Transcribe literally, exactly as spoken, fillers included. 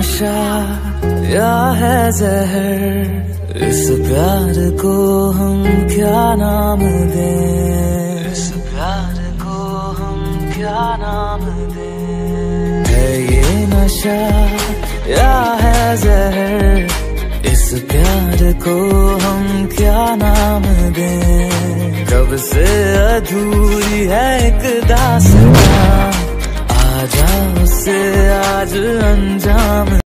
नशा या है जहर, इस प्यार को हम क्या नाम दें, इस प्यार को हम क्या नाम दें। है ये नशा या है जहर, इस प्यार को हम क्या नाम दें। कब से अधूरी है एक दास्तां, आजा उसे आज अंजाम।